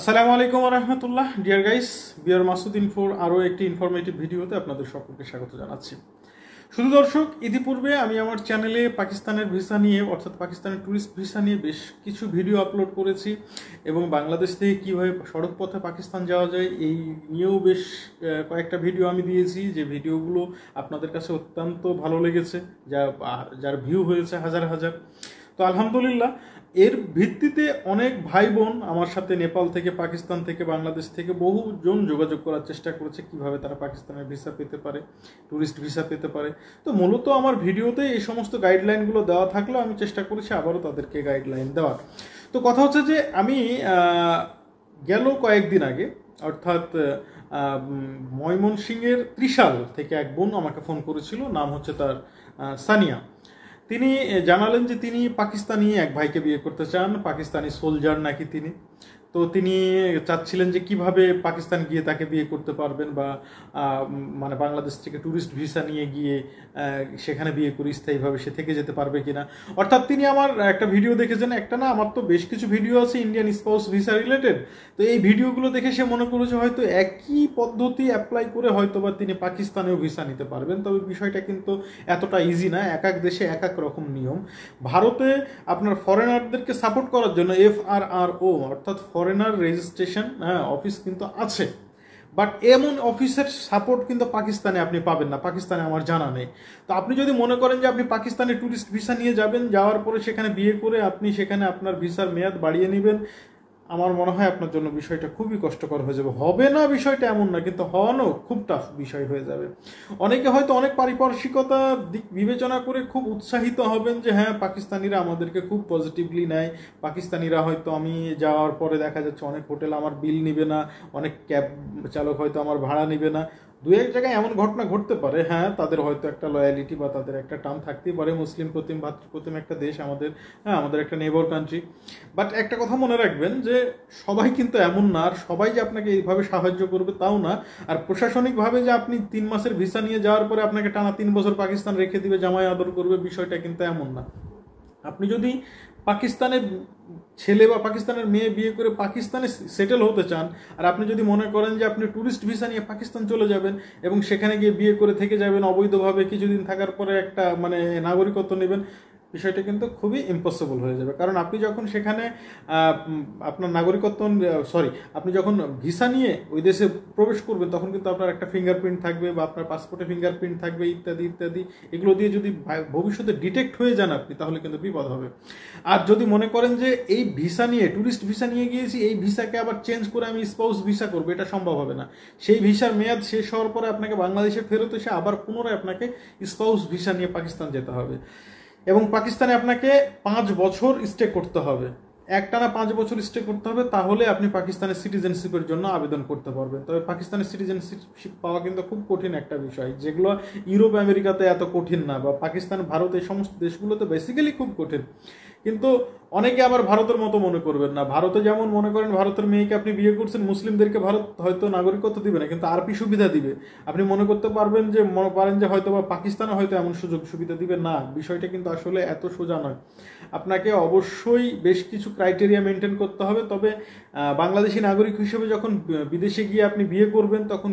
আসসালামু আলাইকুম ওয়া রাহমাতুল্লাহ ডিয়ার গাইস বিয়ার মাসুদ ইনফোর আরো একটি ইনফরমেটিভ ভিডিওতে আপনাদের সকলকে স্বাগত জানাচ্ছি। শুধু দর্শক, ইতিপূর্বে আমি আমার চ্যানেলে পাকিস্তানের ভিসা নিয়ে অর্থাৎ পাকিস্তানের ট্যুরিস্ট ভিসা নিয়ে বেশ কিছু ভিডিও আপলোড করেছি এবং বাংলাদেশ থেকে কিভাবে সড়ক পথে পাকিস্তান যাওয়া যায় এই নিয়েও বেশ কয়েকটা ভিডিও আমি দিয়েছি, যে ভিডিওগুলো আপনাদের কাছে অত্যন্ত ভালো লেগেছে, যার ভিউ হয়েছে হাজার হাজার। তো আলহামদুলিল্লাহ এর ভিত্তিতে অনেক ভাই বোন আমার সাথে নেপাল থেকে, পাকিস্তান থেকে, বাংলাদেশ থেকে বহুজন যোগাযোগ করার চেষ্টা করেছে কিভাবে তারা পাকিস্তানের ভিসা পেতে পারে, ট্যুরিস্ট ভিসা পেতে পারে। তো মূলত আমার ভিডিওতে এই সমস্ত গাইডলাইনগুলো দেওয়া থাকলেও আমি চেষ্টা করেছি আবারও তাদেরকে গাইডলাইন দেওয়ার। তো কথা হচ্ছে যে আমি গেল কয়েকদিন আগে অর্থাৎ ময়মনসিংহের ত্রিশাল থেকে এক বোন আমাকে ফোন করেছিল, নাম হচ্ছে তার সানিয়া। তিনি জানালেন যে তিনি পাকিস্তানি এক ভাইকে বিয়ে করতে চান, পাকিস্তানি সোলজার নাকি তিনি। তো তিনি চাচ্ছিলেন যে কিভাবে পাকিস্তান গিয়ে তাকে বিয়ে করতে পারবেন বা মানে বাংলাদেশ থেকে ট্যুরিস্ট ভিসা নিয়ে গিয়ে সেখানে বিয়ে করে স্থায়ীভাবে সে থেকে যেতে পারবে কিনা। অর্থাৎ তিনি আমার একটা ভিডিও দেখেছেন, একটা না আমার তো বেশ কিছু ভিডিও আছে ইন্ডিয়ান স্পাউস ভিসা রিলেটেড। তো এই ভিডিওগুলো দেখে সে মনে করেছে হয়তো একই পদ্ধতি অ্যাপ্লাই করে হয়তো বা তিনি পাকিস্তানেও ভিসা নিতে পারবেন। তবে বিষয়টা কিন্তু এতটা ইজি না, এক এক দেশে এক এক রকম নিয়ম। ভারতে আপনার ফরেনারদেরকে সাপোর্ট করার জন্য FRRO অর্থাৎ ফরেনার রেজিস্ট্রেশন অফিস কিন্তু আছে, বাট এমন অফিসের সাপোর্ট কিন্তু পাকিস্তানে আপনি পাবেন না, পাকিস্তানে আমার জানা নেই। তো আপনি যদি মনে করেন যে আপনি পাকিস্তানে ট্যুরিস্ট ভিসা নিয়ে যাবেন, যাওয়ার পরে সেখানে বিয়ে করে আপনি সেখানে আপনার ভিসার মেয়াদ বাড়িয়ে নেবেন, আমার মনে হয় আপনার জন্য বিষয়টা খুবই কষ্টকর হয়ে যাবে। হবে না বিষয়টা এমন না, কিন্তু হওয়ানো খুব টাফ বিষয় হয়ে যাবে। অনেকে হয়তো অনেক পারিপার্শ্বিকতা দিক বিবেচনা করে খুব উৎসাহিত হবেন যে হ্যাঁ পাকিস্তানিরা আমাদেরকে খুব পজিটিভলি নেয়, পাকিস্তানিরা হয়তো আমি যাওয়ার পরে দেখা যাচ্ছে অনেক হোটেল আমার বিল নেবে না, অনেক ক্যাব চালক হয়তো আমার ভাড়া নেবে না। দু এক জায়গায় এমন ঘটনা ঘটতে পারে, হ্যাঁ তাদের হয়তো একটা লয়ালিটি বা তাদের একটা টার্ম থাকতেই পারে, মুসলিম প্রতিম ভাতৃপ্রতিম একটা দেশ আমাদের, হ্যাঁ আমাদের একটা নেইবার কান্ট্রি। বাট একটা কথা মনে রাখবেন যে সবাই কিন্তু এমন না, আর সবাই যে আপনাকে এইভাবে সাহায্য করবে তাও না। আর প্রশাসনিকভাবে যে আপনি 3 মাসের ভিসা নিয়ে যাওয়ার পরে আপনাকে টানা 3 বছর পাকিস্তান রেখে দিবে, জামাই আদর করবে, বিষয়টা কিন্তু এমন না। আপনি যদি পাকিস্তানের ছেলে বা পাকিস্তানের মেয়ে বিয়ে করে পাকিস্তানে সেটেল হতে চান, আর আপনি যদি মনে করেন যে আপনি ট্যুরিস্ট ভিসা নিয়ে পাকিস্তান চলে যাবেন এবং সেখানে গিয়ে বিয়ে করে থেকে যাবেন অবৈধভাবে, কিছুদিন থাকার পরে একটা মানে নাগরিকত্ব নেবেন, বিষয়টা কিন্তু খুবই ইম্পসিবল হয়ে যাবে। কারণ আপনি যখন সেখানে আপনার নাগরিকত্ব আপনি যখন ভিসা নিয়ে ওই দেশে প্রবেশ করবেন তখন কিন্তু আপনার একটা ফিঙ্গারপ্রিন্ট থাকবে বা আপনার পাসপোর্টে ফিঙ্গারপ্রিন্ট থাকবে ইত্যাদি ইত্যাদি। এগুলো দিয়ে যদি ভবিষ্যতে ডিটেক্ট হয়ে যান আপনি, তাহলে কিন্তু বিপদ হবে। আর যদি মনে করেন যে এই ভিসা নিয়ে ট্যুরিস্ট ভিসা নিয়ে গিয়েছি, এই ভিসাকে আবার চেঞ্জ করে আমি স্পাউস ভিসা করবো, এটা সম্ভব হবে না। সেই ভিসার মেয়াদ শেষ হওয়ার পরে আপনাকে বাংলাদেশে ফেরত এসে আবার পুনরায় আপনাকে স্পাউস ভিসা নিয়ে পাকিস্তান যেতে হবে এবং পাকিস্তানে আপনাকে 5 বছর স্টে করতে হবে, একটানা 5 বছর স্টে করতে হবে, তাহলে আপনি পাকিস্তানের সিটিজেনশিপের জন্য আবেদন করতে পারবেন। তবে পাকিস্তানের সিটিজেনশিপ পাওয়া কিন্তু খুব কঠিন একটা বিষয়, যেগুলো ইউরোপ আমেরিকাতে এত কঠিন না, বা পাকিস্তান ভারত এই সমস্ত দেশগুলোতে বেসিক্যালি খুব কঠিন। কিন্তু অনেকে আবার ভারতের মতো মনে করবেন না, ভারতে যেমন মনে করেন ভারতের মেয়েকে আপনি বিয়ে করছেন, মুসলিমদেরকে ভারত হয়তো নাগরিকত্ব দিবে না কিন্তু আরপি সুবিধা দিবে, আপনি মনে করতে পারবেন যে হয়তো বা পাকিস্তানে হয়তো এমন সুযোগ সুবিধা দিবে না। বিষয়টা কিন্তু আসলে এত সোজা নয়, আপনাকে অবশ্যই বেশ কিছু ক্রাইটেরিয়া মেনটেন করতে হবে। তবে বাংলাদেশি নাগরিক হিসেবে যখন বিদেশে গিয়ে আপনি বিয়ে করবেন, তখন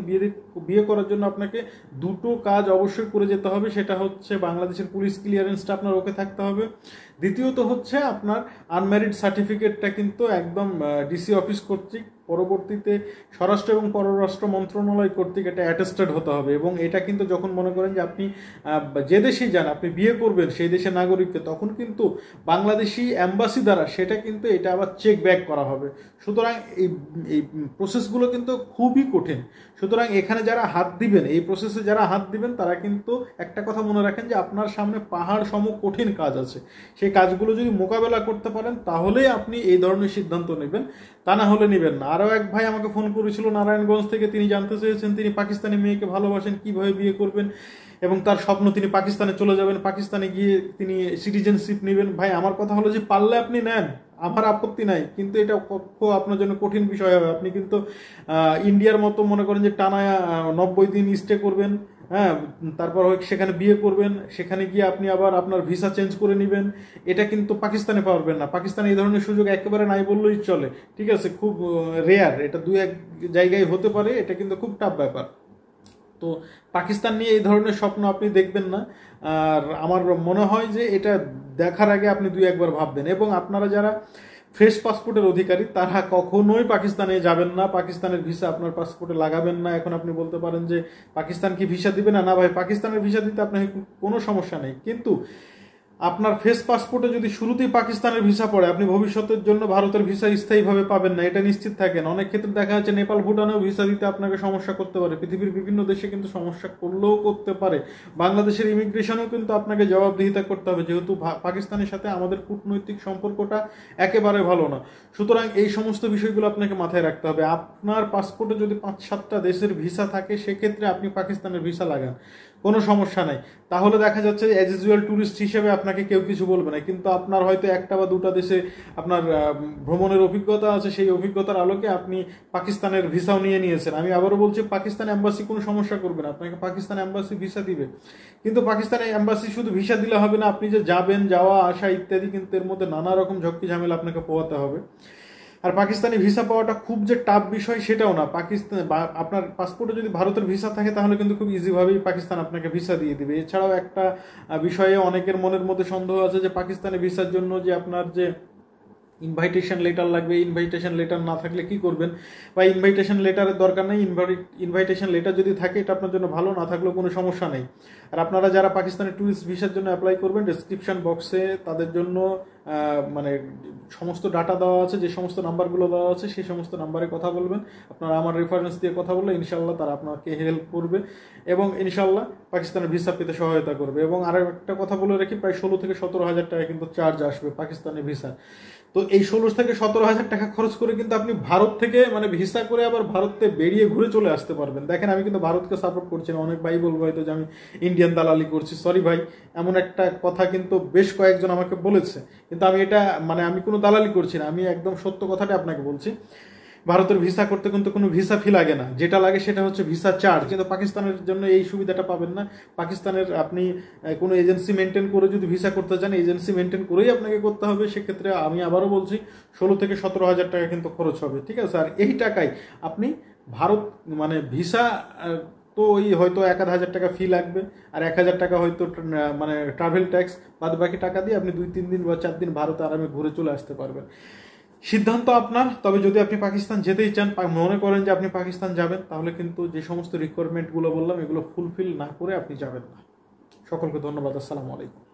বিয়ে করার জন্য আপনাকে 2টো কাজ অবশ্যই করে যেতে হবে। সেটা হচ্ছে বাংলাদেশের পুলিশ ক্লিয়ারেন্সটা আপনার ওকে থাকতে হবে, দ্বিতীয়ত হচ্ছে আপনার আনম্যারিড সার্টিফিকেটটা কিন্তু একদম ডিসি অফিস কর্তৃক, পরবর্তীতে স্বরাষ্ট্র এবং পররাষ্ট্র মন্ত্রণালয় কর্তৃক এটা অ্যাটেস্টেড হতে হবে। এবং এটা কিন্তু যখন মনে করেন যে আপনি যে দেশেই যান আপনি বিয়ে করবেন সেই দেশের নাগরিককে, তখন কিন্তু বাংলাদেশি অ্যাম্বাসি দ্বারা সেটা কিন্তু এটা আবার চেক ব্যাক করা হবে। সুতরাং এই প্রসেসগুলো কিন্তু খুবই কঠিন। সুতরাং এখানে যারা হাত দিবেন, এই প্রসেসে যারা হাত দিবেন, তারা কিন্তু একটা কথা মনে রাখেন যে আপনার সামনে পাহাড় সম কঠিন কাজ আছে। সেই কাজগুলো যদি মোকাবেলা করতে পারেন তাহলেই আপনি এই ধরনের সিদ্ধান্ত নেবেন, তা না হলে নেবেন না। আরও এক ভাই আমাকে ফোন করেছিল নারায়ণগঞ্জ থেকে, তিনি জানতে চেয়েছেন তিনি পাকিস্তানি মেয়েকে ভালোবাসেন, কীভাবে বিয়ে করবেন এবং তার স্বপ্ন তিনি পাকিস্তানে চলে যাবেন, পাকিস্তানে গিয়ে তিনি সিটিজেনশিপ নেবেন। ভাই আমার কথা হলো যে পারলে আপনি নেন, আমার আপত্তি নাই, কিন্তু এটা খুব আপনার জন্য কঠিন বিষয় হবে। আপনি কিন্তু ইন্ডিয়ার মতো মনে করেন যে টানা 90 দিন স্টে করবেন, হ্যাঁ, তারপর সেখানে বিয়ে করবেন, সেখানে গিয়ে আপনি আবার আপনার ভিসা চেঞ্জ করে নেবেন, এটা কিন্তু পাকিস্তানে পারবেন না। পাকিস্তানে এই ধরনের সুযোগ একেবারে নাই বললেই চলে, ঠিক আছে, খুব রেয়ার, এটা দুই এক জায়গায় হতে পারে, এটা কিন্তু খুব টাফ ব্যাপার। তো পাকিস্তান নিয়ে এই ধরনের স্বপ্ন আপনি দেখবেন না, আর আমার মনে হয় যে এটা দেখার আগে আপনি দুই একবার ভাববেন। এবং আপনারা যারা ফ্রেশ পাসপোর্টের অধিকারী তারা কখনোই পাকিস্তানে যাবেন না, পাকিস্তানের ভিসা আপনার পাসপোর্টে লাগাবেন না। এখন আপনি বলতে পারেন যে পাকিস্তান কি ভিসা দিবে না? না ভাই, পাকিস্তানের ভিসা দিতে আপনার কোনো সমস্যা নেই, কিন্তু আপনার ফ্রেশ পাসপোর্টে যদি শুরুতেই পাকিস্তানের ভিসা পড়ে আপনি ভবিষ্যতের জন্য ভারতের ভিসা স্থায়ীভাবে পাবেন না, এটা নিশ্চিত থাকেন। অনেক ক্ষেত্রে দেখা যাচ্ছে নেপাল ভুটানেও ভিসা দিতে আপনাকে সমস্যা করতে পারে, পৃথিবীর বিভিন্ন দেশে কিন্তু সমস্যা করলেও করতে পারে। বাংলাদেশের ইমিগ্রেশনেও কিন্তু আপনাকে জবাবদিহিতা করতে হবে, যেহেতু পাকিস্তানের সাথে আমাদের কূটনৈতিক সম্পর্কটা একেবারে ভালো না। সুতরাং এই সমস্ত বিষয়গুলো আপনাকে মাথায় রাখতে হবে। আপনার পাসপোর্টে যদি 5-7টা দেশের ভিসা থাকে সেক্ষেত্রে আপনি পাকিস্তানের ভিসা লাগান, কোনো সমস্যা নাই। তাহলে দেখা যাচ্ছে অ্যাজ ইউজুয়াল ট্যুরিস্ট হিসেবে আপনাকে কেউ কিছু বলবে না, কিন্তু আপনার হয়তো 1 বা 2টা দেশে আপনার ভ্রমণের অভিজ্ঞতা আছে, সেই অভিজ্ঞতার আলোকে আপনি পাকিস্তানের ভিসাও নিয়ে নিয়েছেন। আমি আবারও বলছি, পাকিস্তান অ্যাম্বাসি কোনো সমস্যা করবে না, আপনাকে পাকিস্তান অ্যাম্বাসি ভিসা দিবে। কিন্তু পাকিস্তান অ্যাম্বাসি শুধু ভিসা দিলে হবে না, আপনি যে যাবেন, যাওয়া আসা ইত্যাদি, কিন্তু এর মধ্যে নানা রকম ঝক্কি ঝামেলা আপনাকে পোহাতে হবে। আর পাকিস্তানি ভিসা পাওয়াটা খুব যে টাফ বিষয় সেটাও না। পাকিস্তান আপনার পাসপোর্টে যদি ভারতের ভিসা থাকে তাহলে কিন্তু খুব ইজিভাবেই পাকিস্তান আপনাকে ভিসা দিয়ে দেবে। এছাড়াও একটা বিষয়ে অনেকের মনের মধ্যে সন্দেহ আছে যে পাকিস্তানি ভিসার জন্য যে আপনার যে ইনভাইটেশন লেটার লাগবে, ইনভাইটেশন লেটার না থাকলে কি করবেন, বা ইনভাইটেশন লেটারের দরকার নেই। ইনভাইটেশন লেটার যদি থাকে এটা আপনার জন্য ভালো, না থাকলেও কোনো সমস্যা নেই। আর আপনারা যারা পাকিস্তানের ট্যুরিস্ট ভিসার জন্য অ্যাপ্লাই করবেন, ডেসক্রিপশন বক্সে তাদের জন্য মানে সমস্ত ডাটা দেওয়া আছে, যে সমস্ত নাম্বারগুলো দেওয়া আছে সেই সমস্ত নাম্বারে কথা বলবেন। আপনারা আমার রেফারেন্স দিয়ে কথা বললে ইনশাল্লাহ তারা আপনাকে হেল্প করবে এবং ইনশাল্লাহ পাকিস্তানের ভিসা পেতে সহায়তা করবে। এবং আরও একটা কথা বলে রাখি, প্রায় 16 থেকে 17 হাজার টাকা কিন্তু চার্জ আসবে পাকিস্তানের ভিসা। তো এই 16 থেকে 17 হাজার টাকা খরচ করে কিন্তু আপনি ভারত থেকে মানে ভিসা করে আবার ভারতে বেরিয়ে ঘুরে চলে আসতে পারবেন। দেখেন, আমি কিন্তু ভারতকে সাপোর্ট করছি না, অনেক ভাই বলবো হয়তো যে আমি ইন্ডিয়ান দালালি করছি, সরি ভাই, এমন একটা কথা কিন্তু বেশ কয়েকজন আমাকে বলেছে, কিন্তু আমি এটা মানে আমি কোনো দালালি করছি না, আমি একদম সত্য কথাটা আপনাকে বলছি। ভারতের ভিসা করতে কিন্তু কোনো ভিসা ফি লাগে না, যেটা লাগে সেটা হচ্ছে ভিসা চার্জ। কিন্তু পাকিস্তানের জন্য এই সুবিধাটা পাবেন না। পাকিস্তানের আপনি কোনো এজেন্সি মেনটেন করে যদি ভিসা করতে চান, এজেন্সি মেনটেন করেই আপনাকে করতে হবে। সেক্ষেত্রে আমি আবারও বলছি 16 থেকে 17 হাজার টাকা কিন্তু খরচ হবে, ঠিক আছে। আর এই টাকায় আপনি ভারত মানে ভিসা তো ওই হয়তো 1-1.5 হাজার টাকা ফি লাগবে, আর 1000 টাকা হয়তো মানে ট্রাভেল ট্যাক্স, বাদ বাকি টাকা দিয়ে আপনি 2-3 দিন বা 4 দিন ভারতে আরামে ঘুরে চলে আসতে পারবেন। সিদ্ধান্ত আপনার। তবে যদি আপনি পাকিস্তান যেতেই চান, মনে করেন যে আপনি পাকিস্তান যাবেন, তাহলে কিন্তু যে সমস্ত রিকোয়ারমেন্টগুলো বললাম এগুলো ফুলফিল না করে আপনি যাবেন না। সকলকে ধন্যবাদ, আসসালামু আলাইকুম।